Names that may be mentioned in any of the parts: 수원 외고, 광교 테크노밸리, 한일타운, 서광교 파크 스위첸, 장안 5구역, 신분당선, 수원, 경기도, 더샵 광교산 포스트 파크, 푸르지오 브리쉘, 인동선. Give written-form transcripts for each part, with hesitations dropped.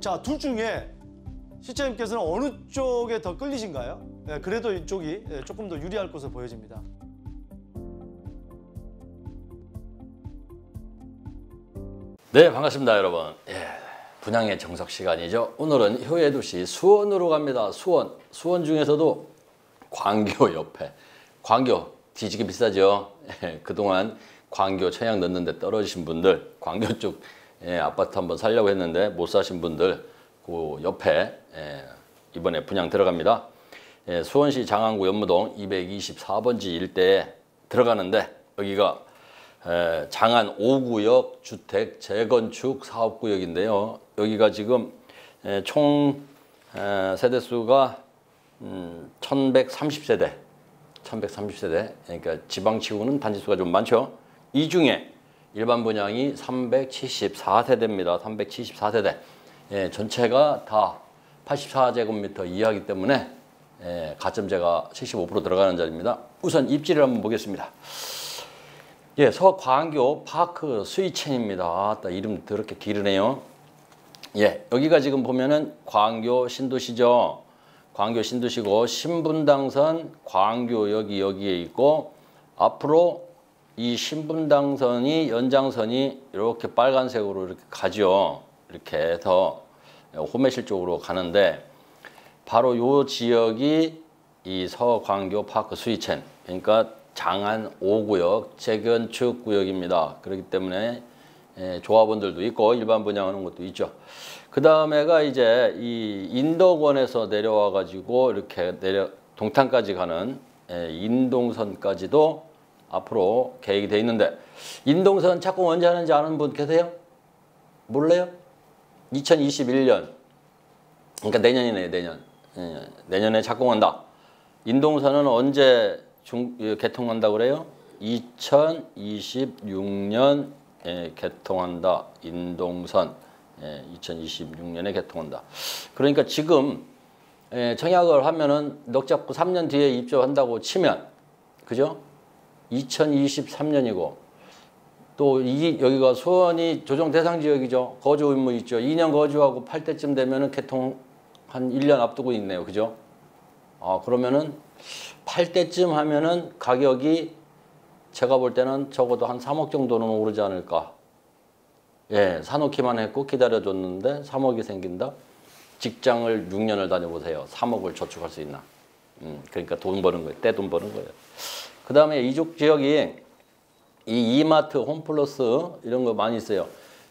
자, 둘 중에 시청자님께서는 어느 쪽에 더 끌리신가요? 네, 그래도 이쪽이 조금 더 유리할 것으로 보여집니다. 네, 반갑습니다, 여러분. 예, 분양의 정석 시간이죠. 오늘은 효예도시 수원으로 갑니다. 수원 중에서도 광교 옆에. 광교 뒤지게 비싸죠. 예, 그동안 광교 청약 넣는 데 떨어지신 분들, 광교 쪽 예, 아파트 한번 살려고 했는데 못 사신 분들 그 옆에 예, 이번에 분양 들어갑니다. 예, 수원시 장안구 연무동 224번지 일대에 들어가는데 여기가 장안 5구역 주택 재건축 사업구역인데요. 여기가 지금 총 세대수가 1130세대, 그러니까 지방치고는 단지수가 좀 많죠. 이 중에 일반 분양이 374세대입니다. 374세대. 예, 전체가 다 84제곱미터 이하이기 때문에 예, 가점제가 75% 들어가는 자리입니다. 우선 입지를 한번 보겠습니다. 예, 서광교 파크 스위첸입니다. 아따, 이름 더럽게 길으네요. 예, 여기가 지금 보면은 광교 신도시죠. 광교 신도시고 신분당선 광교 여기에 있고 앞으로 이 신분당선이 연장선이 이렇게 빨간색으로 이렇게 가죠. 이렇게 해서 호매실 쪽으로 가는데 바로 이 지역이 이 서광교 파크 스위첸, 그러니까 장안 5구역 재건축 구역입니다. 그렇기 때문에 조합원들도 있고 일반 분양하는 것도 있죠. 그 다음에가 이제 이 인덕원에서 내려와 가지고 이렇게 동탄까지 가는 인동선까지도 앞으로 계획이 돼 있는데, 인동선 착공 언제 하는지 아는 분 계세요? 몰라요? 2021년, 그러니까 내년이네요. 내년에 착공한다. 인동선은 언제 개통한다 그래요? 2026년 개통한다. 인동선 2026년에 개통한다. 그러니까 지금 청약을 하면은 넉 잡고 3년 뒤에 입주한다고 치면, 그죠? 2023년이고 또 여기가 수원이 조정 대상 지역이죠. 거주 의무 있죠. 2년 거주하고 8대쯤 되면은 개통 한 1년 앞두고 있네요. 그죠? 아, 그러면은 8대쯤 하면은 가격이 제가 볼 때는 적어도 한 3억 정도는 오르지 않을까. 예, 사놓기만 했고 기다려줬는데 3억이 생긴다. 직장을 6년을 다녀보세요. 3억을 저축할 수 있나. 그러니까 돈 버는 거예요. 떼돈 버는 거예요. 그 다음에 이쪽 지역이 이 이마트, 홈플러스 이런 거 많이 있어요.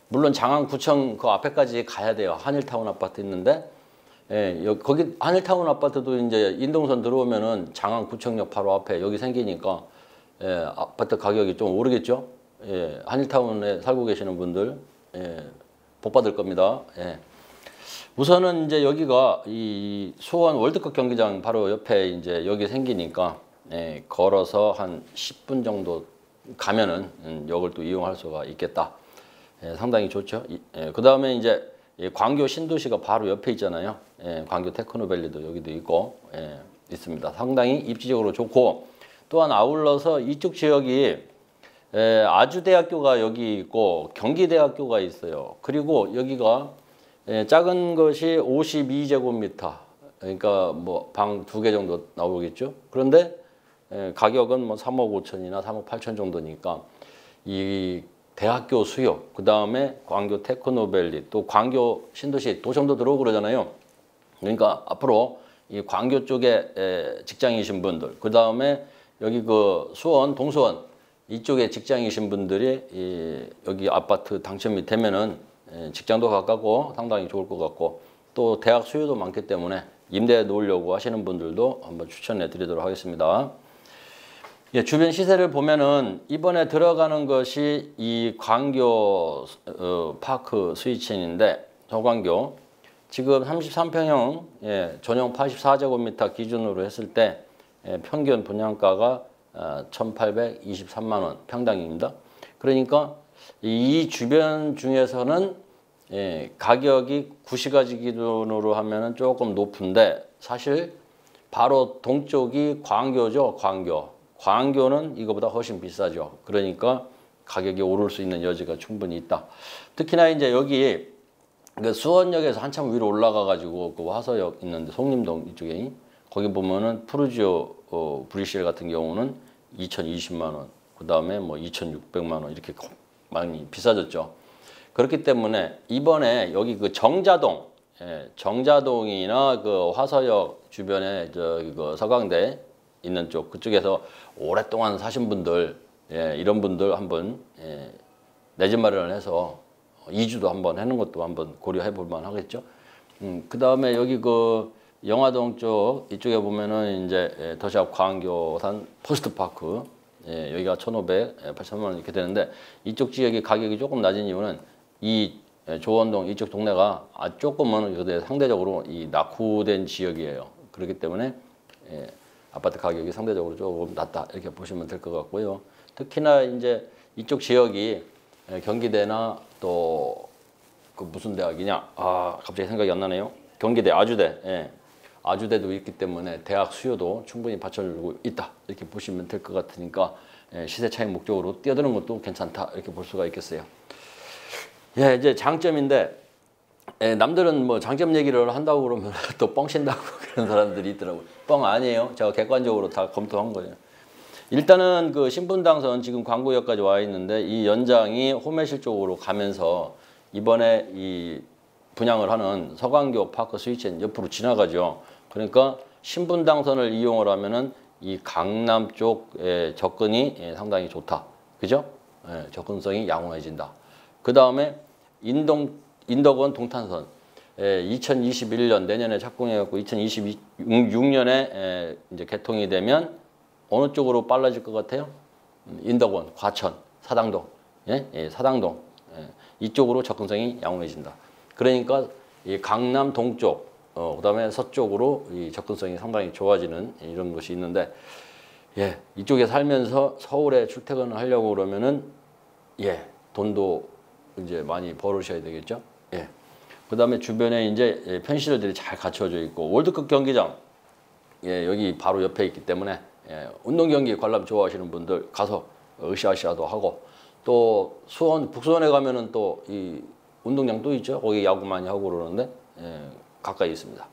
물론 장안구청 그 앞에까지 가야 돼요. 한일타운 아파트 있는데, 예, 거기 한일타운 아파트도 이제 인동선 들어오면은 장안구청역 바로 앞에 여기 생기니까 예, 아파트 가격이 좀 오르겠죠. 예, 한일타운에 살고 계시는 분들 예, 복 받을 겁니다. 예. 우선은 이제 여기가 이 수원 월드컵 경기장 바로 옆에 이제 여기 생기니까 예, 걸어서 한 10분 정도 가면은 역을 또 이용할 수가 있겠다. 예, 상당히 좋죠. 예, 그 다음에 이제 예, 광교 신도시가 바로 옆에 있잖아요. 예, 광교 테크노밸리도 여기도 있고 예, 있습니다. 상당히 입지적으로 좋고, 또한 아울러서 이쪽 지역이 예, 아주대학교가 여기 있고 경기대학교가 있어요. 그리고 여기가 예, 작은 것이 52제곱미터, 그러니까 뭐 방 2개 정도 나오겠죠. 그런데 예, 가격은 뭐 3억 5천이나 3억 8천 정도니까 이 대학교 수요, 그 다음에 광교 테크노밸리, 또 광교 신도시 도심도 들어오고 그러잖아요. 그러니까 앞으로 이 광교 쪽에 직장이신 분들, 그 다음에 여기 그 수원, 동수원 이쪽에 직장이신 분들이 여기 아파트 당첨이 되면은 직장도 가깝고 상당히 좋을 것 같고, 또 대학 수요도 많기 때문에 임대해 놓으려고 하시는 분들도 한번 추천해 드리도록 하겠습니다. 예, 주변 시세를 보면은 이번에 들어가는 것이 이 광교 파크 스위첸인데, 서광교 지금 33평형 예, 전용 84제곱미터 기준으로 했을 때 예, 평균 분양가가 1,823만 원 평당입니다. 그러니까 이 주변 중에서는 예, 가격이 구시가지 기준으로 하면은 조금 높은데, 사실 바로 동쪽이 광교죠. 광교는 이거보다 훨씬 비싸죠. 그러니까 가격이 오를 수 있는 여지가 충분히 있다. 특히나 이제 여기 그러니까 수원역에서 한참 위로 올라가가지고 그 화서역 있는데 송림동 이쪽에 거기 보면은 푸르지오 브리쉘 같은 경우는 2,020만 원, 그 다음에 뭐 2,600만 원 이렇게 많이 비싸졌죠. 그렇기 때문에 이번에 여기 그 정자동, 정자동이나 그 화서역 주변에 저기 그 서강대 있는 쪽 그쪽에서 오랫동안 사신 분들, 이런 분들 한번 내 집 마련을 해서 2주도 한번 하는 것도 한번 고려해 볼만 하겠죠. 그 다음에 여기 그 영화동 쪽 이쪽에 보면은 이제 더샵 광교산 포스트 파크, 여기가 1,580만 원 이렇게 되는데, 이쪽 지역이 가격이 조금 낮은 이유는 이 조원동 이쪽 동네가 조금은 상대적으로 이 낙후된 지역이에요. 그렇기 때문에 아파트 가격이 상대적으로 조금 낮다 이렇게 보시면 될 것 같고요. 특히나 이제 이쪽 지역이 경기대나 또 그 무슨 대학이냐, 아 갑자기 생각이 안 나네요. 경기대, 아주대, 아주대도 있기 때문에 대학 수요도 충분히 받쳐주고 있다 이렇게 보시면 될 것 같으니까 시세 차익 목적으로 뛰어드는 것도 괜찮다 이렇게 볼 수가 있겠어요. 예, 이제 장점인데, 남들은 뭐 장점 얘기를 한다고 그러면 또 뻥친다고 그런 사람들이 있더라고요. 뻥 아니에요. 제가 객관적으로 다 검토한 거예요. 일단은 그 신분당선 지금 광교역까지 와 있는데 이 연장이 호매실 쪽으로 가면서 이번에 이 분양을 하는 서광교 파크 스위첸 옆으로 지나가죠. 그러니까 신분당선을 이용을 하면은 이 강남 쪽에 접근이 상당히 좋다. 그죠? 접근성이 양호해진다. 그 다음에 인덕원 동탄선, 2021년 내년에 착공해갖고 2026년에 이제 개통이 되면 어느 쪽으로 빨라질 것 같아요? 인덕원, 과천, 사당동, 사당동, 이쪽으로 접근성이 양호해진다. 그러니까 이 강남 동쪽, 그다음에 서쪽으로 이 접근성이 상당히 좋아지는 이런 것이 있는데, 이쪽에 살면서 서울에 출퇴근을 하려고 그러면은 돈도 이제 많이 벌으셔야 되겠죠. 그다음에 주변에 이제 편시설들이 잘 갖춰져 있고 월드컵 경기장 여기 바로 옆에 있기 때문에 운동 경기 관람 좋아하시는 분들 가서 으쌰으쌰도 하고, 또 수원 북수원에 가면은 또 이 운동장도 있죠. 거기 야구 많이 하고 그러는데 가까이 있습니다.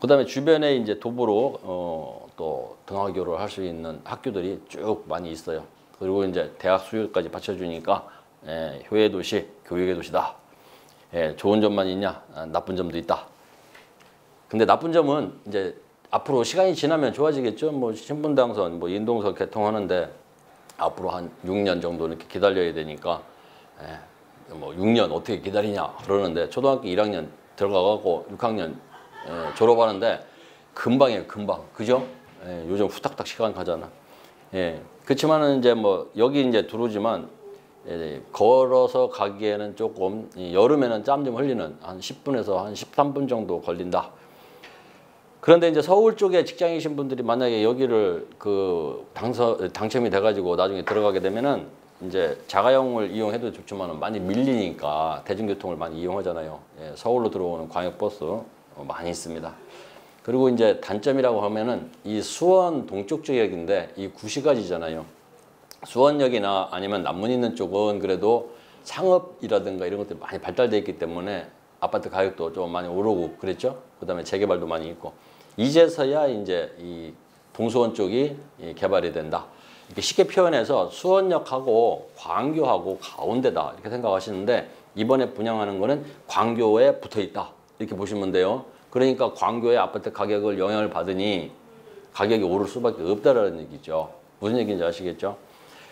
그 다음에 주변에 이제 도보로 또 등하교를 할 수 있는 학교들이 쭉 많이 있어요. 그리고 이제 대학 수요까지 받쳐주니까 효의 도시, 교육의 도시다. 좋은 점만 있냐? 나쁜 점도 있다. 근데 나쁜 점은 이제 앞으로 시간이 지나면 좋아지겠죠. 뭐 신분당선, 뭐 인동선 개통하는데 앞으로 한 6년 정도 이렇게 기다려야 되니까, 뭐 6년 어떻게 기다리냐 그러는데 초등학교 1학년 들어가고 6학년 졸업하는데 금방이에요, 금방. 그죠? 요즘 후딱딱 시간 가잖아. 그렇지만은 이제 뭐 여기 이제 들어오지만 걸어서 가기에는 조금 여름에는 짬 좀 흘리는 한 10분에서 한 13분 정도 걸린다. 그런데 이제 서울 쪽에 직장이신 분들이 만약에 여기를 그 당첨이 돼가지고 나중에 들어가게 되면은 이제 자가용을 이용해도 좋지만 많이 밀리니까 대중교통을 많이 이용하잖아요. 서울로 들어오는 광역버스 많이 있습니다. 그리고 이제 단점이라고 하면은 이 수원 동쪽 지역인데 이 구시가지잖아요. 수원역이나 아니면 남문 있는 쪽은 그래도 상업이라든가 이런 것들이 많이 발달되어 있기 때문에 아파트 가격도 좀 많이 오르고 그랬죠. 그 다음에 재개발도 많이 있고 이제서야 이제 이 동수원 쪽이 개발이 된다. 이렇게 쉽게 표현해서 수원역하고 광교하고 가운데다 이렇게 생각하시는데, 이번에 분양하는 거는 광교에 붙어 있다 이렇게 보시면 돼요. 그러니까 광교의 아파트 가격을 영향을 받으니 가격이 오를 수밖에 없다라는 얘기죠. 무슨 얘기인지 아시겠죠?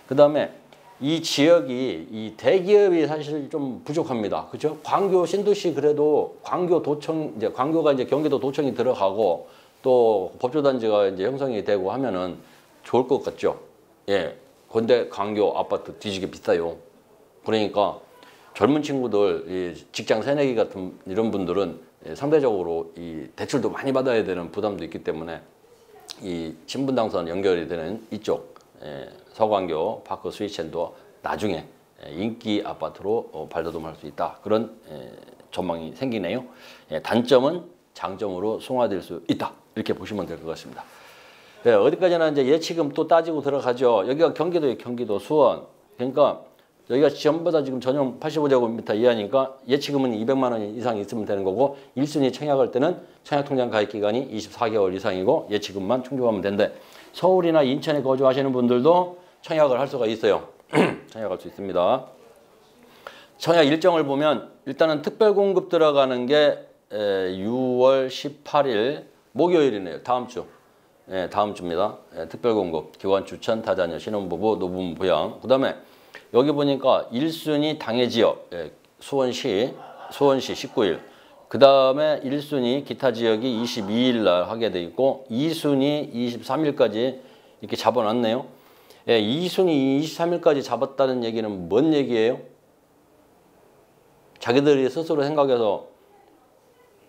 그 다음에 이 지역이 이 대기업이 사실 좀 부족합니다. 그죠? 광교 신도시, 그래도 광교 도청, 이제 광교가 이제 경기도 도청이 들어가고 또 법조단지가 이제 형성이 되고 하면은 좋을 것 같죠. 근데 광교 아파트 뒤지게 비싸요. 그러니까 젊은 친구들, 직장 새내기 같은 이런 분들은 상대적으로 이 대출도 많이 받아야 되는 부담도 있기 때문에 이 신분당선 연결이 되는 이쪽 서광교 파크 스위첸도 나중에 인기 아파트로 발돋움할 수 있다. 그런 전망이 생기네요. 단점은 장점으로 승화될 수 있다 이렇게 보시면 될 것 같습니다. 어디까지나 이제 예치금 또 따지고 들어가죠. 여기가 경기도예요, 경기도 수원. 그러니까 여기가 시험보다 지금 전용 85제곱미터 이하니까 예치금은 200만 원 이상 있으면 되는 거고 1순위 청약할 때는 청약통장 가입기간이 24개월 이상이고 예치금만 충족하면 된대. 서울이나 인천에 거주하시는 분들도 청약을 할 수가 있어요. 청약할 수 있습니다. 청약 일정을 보면 일단은 특별공급 들어가는 게 6월 18일 목요일이네요. 다음 주. 예, 다음 주입니다. 예, 특별공급, 기관 추천, 다자녀, 신혼부부, 노부모 부양. 그 다음에 여기 보니까 1순위 당해 지역, 예, 수원시 19일. 그 다음에 1순위 기타 지역이 22일 날 하게 돼 있고 2순위 23일까지 이렇게 잡아놨네요. 예, 2순위 23일까지 잡았다는 얘기는 뭔 얘기예요? 자기들이 스스로 생각해서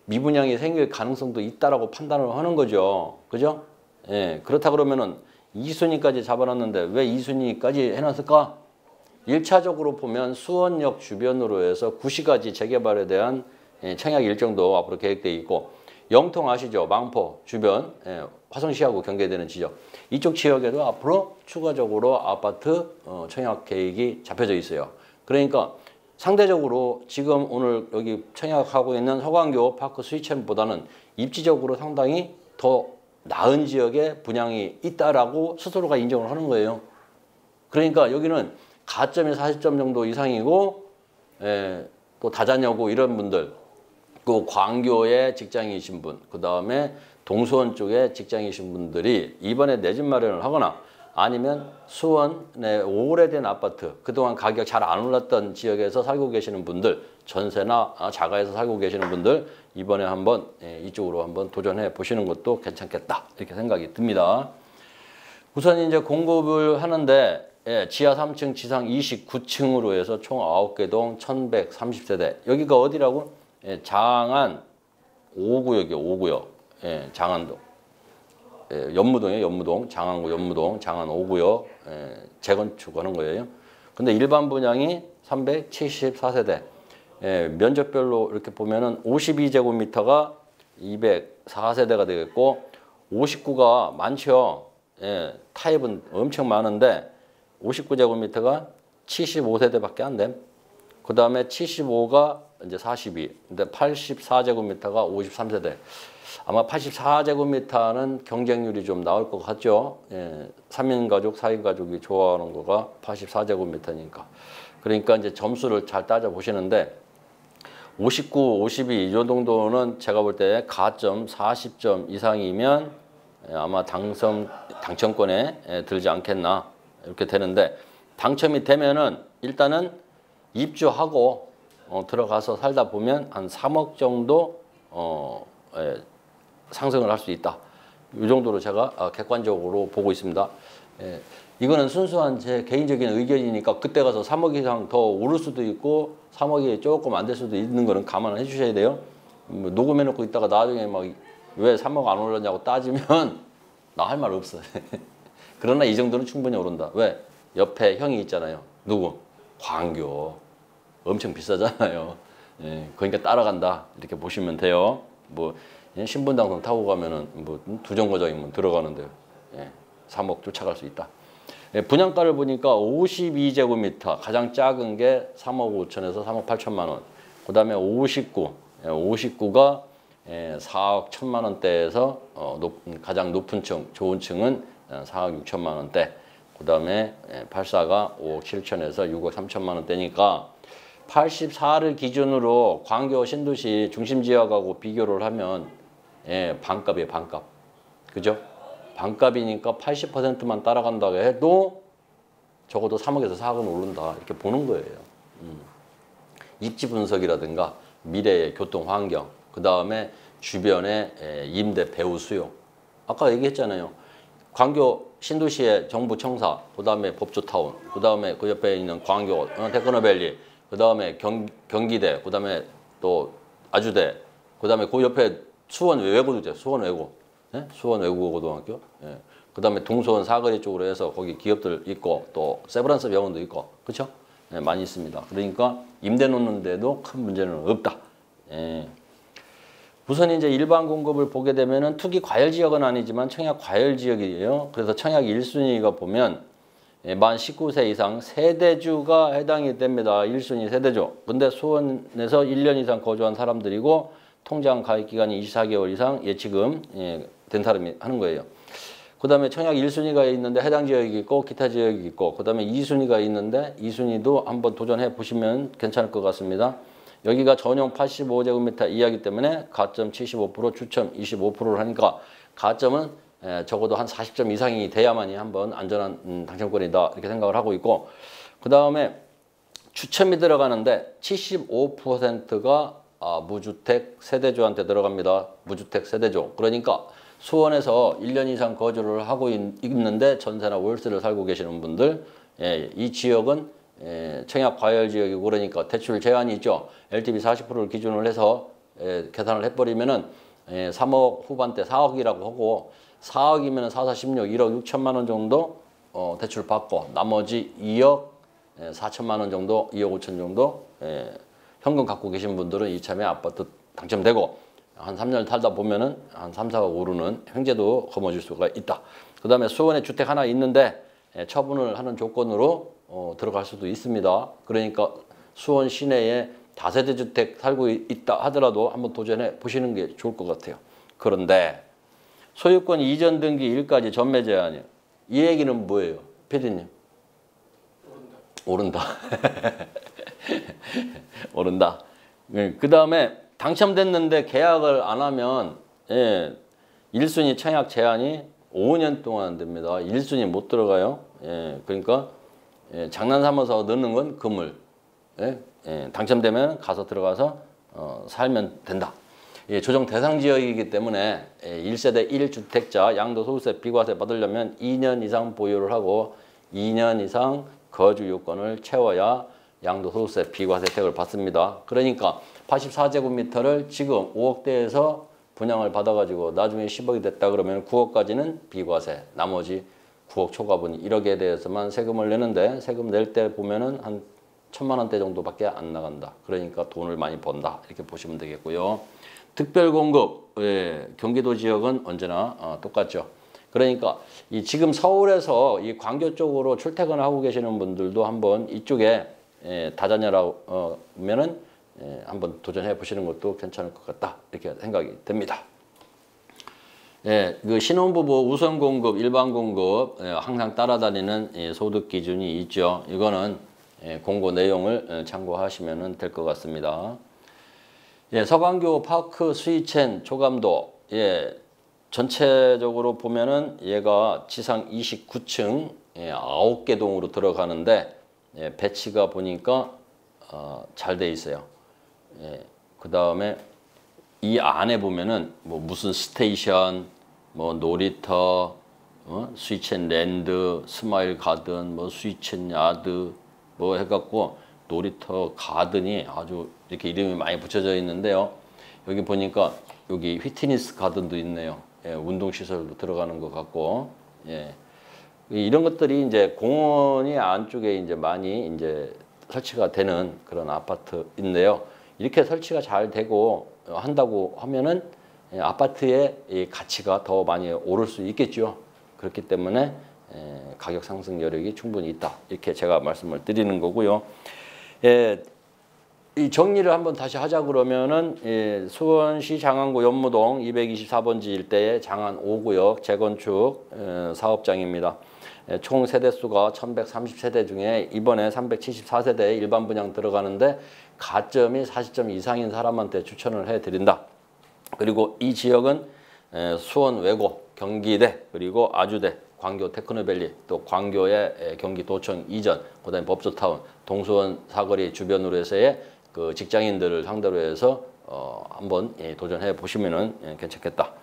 미분양이 생길 가능성도 있다라고 판단을 하는 거죠. 그죠? 예, 그렇다 그러면은 2순위까지 잡아놨는데 왜 2순위까지 해놨을까? 1차적으로 보면 수원역 주변으로 해서 구시가지 재개발에 대한 청약 일정도 앞으로 계획되어 있고, 영통 아시죠? 망포 주변, 예, 화성시하고 경계되는 지역, 이쪽 지역에도 앞으로 추가적으로 아파트 청약 계획이 잡혀져 있어요. 그러니까 상대적으로 지금 오늘 여기 청약하고 있는 서광교 파크 스위첸보다는 입지적으로 상당히 더 나은 지역에 분양이 있다라고 스스로가 인정을 하는 거예요. 그러니까 여기는 가점이 40점 정도 이상이고, 예, 또 다자녀고 이런 분들, 그 광교에 직장이신 분, 그 다음에 동수원 쪽에 직장이신 분들이 이번에 내 집 마련을 하거나 아니면 수원의 오래된 아파트, 그동안 가격 잘 안 올랐던 지역에서 살고 계시는 분들, 전세나 자가에서 살고 계시는 분들, 이번에 한번 이쪽으로 한번 도전해 보시는 것도 괜찮겠다, 이렇게 생각이 듭니다. 우선 이제 공급을 하는데, 예, 지하 3층, 지상 29층으로 해서 총 9개 동 1130세대. 여기가 어디라고? 예, 장안 5구역이에요. 5구역. 예, 장안동. 예, 연무동이에요. 연무동. 장안구 연무동. 장안 5구역. 예, 재건축하는 거예요. 근데 일반 분양이 374세대. 예, 면적별로 이렇게 보면은 52제곱미터가 204세대가 되겠고 59가 많죠. 예, 타입은 엄청 많은데 59제곱미터가 75세대밖에 안 됨. 그 다음에 75가 이제 42. 근데 84제곱미터가 53세대. 아마 84제곱미터는 경쟁률이 좀 나올 것 같죠. 예, 3인 가족, 4인 가족이 좋아하는 거가 84제곱미터니까. 그러니까 이제 점수를 잘 따져 보시는데 59, 52 이 정도는 제가 볼 때 가점 40점 이상이면 아마 당첨권에 들지 않겠나. 이렇게 되는데, 당첨이 되면은 일단은 입주하고 들어가서 살다 보면 한 3억 정도 예, 상승을 할 수 있다. 이 정도로 제가 객관적으로 보고 있습니다. 예, 이거는 순수한 제 개인적인 의견이니까 그때 가서 3억 이상 더 오를 수도 있고 3억이 조금 안 될 수도 있는 거는 감안을 해 주셔야 돼요. 뭐 녹음해 놓고 있다가 나중에 막 왜 3억 안 올랐냐고 따지면 나 할 말 없어. 그러나 이 정도는 충분히 오른다. 왜? 옆에 형이 있잖아요. 누구? 광교. 엄청 비싸잖아요. 예, 그러니까 따라간다. 이렇게 보시면 돼요. 뭐 신분당선 타고 가면은 뭐 두 정거장이면 들어가는데, 예, 3억 쫓아갈 수 있다. 예, 분양가를 보니까 52제곱미터 가장 작은 게 3억 5천에서 3억 8천만 원. 그 다음에 59, 예, 59가 4억 1천만 원대에서 가장 높은 층, 좋은 층은 4억 6천만 원대, 그 다음에 84가 5억 7천에서 6억 3천만 원대니까 84를 기준으로 광교 신도시 중심지역하고 비교를 하면, 예, 반값이에요. 반값. 그죠? 반값이니까 80%만 따라간다고 해도 적어도 3억에서 4억은 오른다, 이렇게 보는 거예요. 입지 분석이라든가 미래의 교통 환경, 그 다음에 주변의 임대 배우 수요, 아까 얘기했잖아요. 광교 신도시의 정부 청사, 그 다음에 법조타운, 그 다음에 그 옆에 있는 광교 테크노밸리, 그 다음에 경기대, 그 다음에 또 아주대, 그 다음에 그 옆에 수원 외고도 있어요. 수원 외고. 예? 수원 외고 고등학교. 예. 그 다음에 동서원 사거리 쪽으로 해서 거기 기업들 있고 또 세브란스 병원도 있고, 그렇죠? 예, 많이 있습니다. 그러니까 임대 놓는데도 큰 문제는 없다. 예. 우선 이제 일반 공급을 보게 되면은 투기 과열 지역은 아니지만 청약 과열 지역이에요. 그래서 청약 1순위가 보면 만 19세 이상 세대주가 해당이 됩니다. 1순위 세대주. 근데 수원에서 1년 이상 거주한 사람들이고 통장 가입기간이 24개월 이상 예치금 된 사람이 하는 거예요. 그 다음에 청약 1순위가 있는데 해당 지역이 있고 기타 지역이 있고, 그 다음에 2순위가 있는데 2순위도 한번 도전해 보시면 괜찮을 것 같습니다. 여기가 전용 85제곱미터 이하이기 때문에 가점 75%, 추첨 25%를 하니까 가점은 적어도 한 40점 이상이 돼야만이 한번 안전한 당첨권이다 이렇게 생각을 하고 있고, 그 다음에 추첨이 들어가는데 75%가 무주택 세대주한테 들어갑니다. 무주택 세대주. 그러니까 수원에서 1년 이상 거주를 하고 있는데 전세나 월세를 살고 계시는 분들, 이 지역은 청약 과열 지역이고 그러니까 대출 제한이 있죠. LTV 40%를 기준으로 해서 계산을 해버리면은 3억 후반대 4억이라고 하고, 4억이면 4416 1억 6천만 원 정도 대출 받고, 나머지 2억 4천만 원 정도, 2억 5천 정도 현금 갖고 계신 분들은 이참에 아파트 당첨되고, 한 3년을 살다 보면은 한 3, 4억 오르는 횡재도 거머쥘 수가 있다. 그 다음에 수원에 주택 하나 있는데 처분을 하는 조건으로 들어갈 수도 있습니다. 그러니까 수원 시내에 다세대주택 살고 있다 하더라도 한번 도전해 보시는 게 좋을 것 같아요. 그런데 소유권 이전 등기 1까지 전매 제한이요. 이 얘기는 뭐예요, 피디님? 오른다. 오른다. 그 다음에 당첨됐는데 계약을 안 하면 1순위 청약 제한이 5년 동안 됩니다. 1순위 못 들어가요. 그러니까 장난삼아서 넣는 건 그물. 당첨되면 가서 들어가서 살면 된다. 조정 대상 지역이기 때문에 1세대 1주택자 양도소득세 비과세 받으려면 2년 이상 보유를 하고 2년 이상 거주 요건을 채워야 양도소득세 비과세 혜택을 받습니다. 그러니까 84제곱미터를 지금 5억대에서 분양을 받아가지고 나중에 10억이 됐다 그러면 9억까지는 비과세, 나머지 9억 초과분 1억에 대해서만 세금을 내는데, 세금 낼 때 보면은 한 1000만 원대 정도밖에 안 나간다. 그러니까 돈을 많이 번다 이렇게 보시면 되겠고요. 특별공급, 경기도 지역은 언제나 똑같죠. 그러니까 이 지금 서울에서 이 광교 쪽으로 출퇴근하고 계시는 분들도 한번 이쪽에 다자녀라면은 한번 도전해 보시는 것도 괜찮을 것 같다 이렇게 생각이 됩니다. 그 신혼부부 우선 공급, 일반 공급 항상 따라다니는 소득 기준이 있죠. 이거는 공고 내용을 참고하시면 될 것 같습니다. 서광교 파크 스위첸 조감도, 전체적으로 보면은 얘가 지상 29층 9개 동으로 들어가는데 배치가 보니까 잘 돼 있어요. 그 다음에 이 안에 보면은 뭐 무슨 스테이션, 뭐 놀이터, 스위첸 랜드, 스마일 가든, 뭐 스위첸 야드, 뭐 해갖고 놀이터 가든이 아주 이렇게 이름이 많이 붙여져 있는데요. 여기 보니까 여기 휘트니스 가든도 있네요. 운동시설도 들어가는 것 같고, 이런 것들이 이제 공원이 안쪽에 이제 많이 이제 설치가 되는 그런 아파트인데요. 이렇게 설치가 잘 되고 한다고 하면은 아파트의 가치가 더 많이 오를 수 있겠죠. 그렇기 때문에 가격 상승 여력이 충분히 있다 이렇게 제가 말씀을 드리는 거고요. 이 정리를 한번 다시 하자 그러면은 수원시 장안구 연무동 224번지 일대의 장안 5구역 재건축 사업장입니다. 총 세대수가 1130세대 중에 이번에 374세대에 일반 분양 들어가는데 가점이 40점 이상인 사람한테 추천을 해드린다. 그리고 이 지역은 수원 외고, 경기대, 그리고 아주대, 광교 테크노밸리, 또 광교의 경기도청 이전, 그 다음에 법조타운, 동수원 사거리 주변으로 해서의 그 직장인들을 상대로 해서 한번 도전해 보시면 괜찮겠다.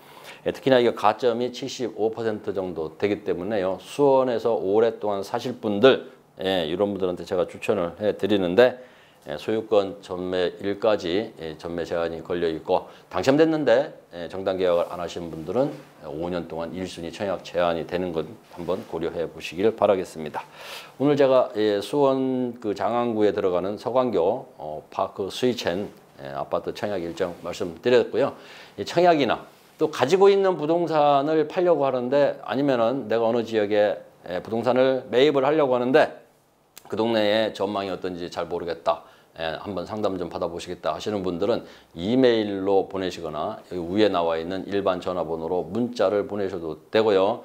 특히나 이게 가점이 75% 정도 되기 때문에요. 수원에서 오랫동안 사실 분들, 이런 분들한테 제가 추천을 해드리는데, 소유권 전매 1까지 전매 제한이 걸려있고, 당첨됐는데 정당 계약을 안 하신 분들은 5년 동안 1순위 청약 제한이 되는 것 한번 고려해 보시길 바라겠습니다. 오늘 제가 수원 그 장안구에 들어가는 서광교 파크 스위첸 아파트 청약 일정 말씀드렸고요. 청약이나 또 가지고 있는 부동산을 팔려고 하는데, 아니면은 내가 어느 지역에 부동산을 매입을 하려고 하는데 그 동네의 전망이 어떤지 잘 모르겠다, 한번 상담 좀 받아보시겠다 하시는 분들은 이메일로 보내시거나 여기 위에 나와 있는 일반 전화번호로 문자를 보내셔도 되고요.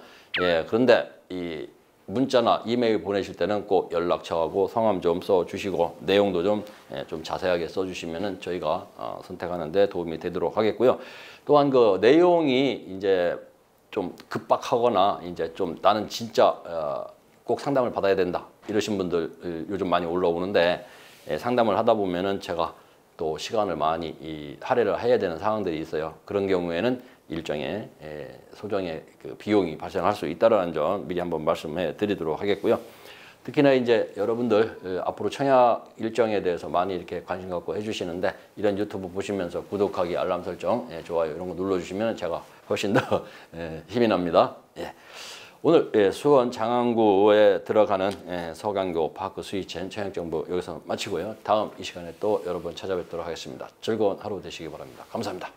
그런데 이 문자나 이메일 보내실 때는 꼭 연락처하고 성함 좀 써주시고 내용도 좀 자세하게 써주시면은 저희가 선택하는 데 도움이 되도록 하겠고요. 또한 그 내용이 이제 좀 급박하거나 이제 좀 나는 진짜 꼭 상담을 받아야 된다 이러신 분들 요즘 많이 올라오는데, 상담을 하다 보면은 제가 또 시간을 많이 할애를 해야 되는 상황들이 있어요. 그런 경우에는 일정의 소정의 그 비용이 발생할 수 있다는 점 미리 한번 말씀해 드리도록 하겠고요. 특히나 이제 여러분들 앞으로 청약 일정에 대해서 많이 이렇게 관심 갖고 해주시는데, 이런 유튜브 보시면서 구독하기, 알람 설정, 좋아요 이런 거 눌러주시면 제가 훨씬 더 힘이 납니다. 오늘 수원 장안구에 들어가는 서광교 파크 스위첸 청약 정보 여기서 마치고요. 다음 이 시간에 또 여러분 찾아뵙도록 하겠습니다. 즐거운 하루 되시기 바랍니다. 감사합니다.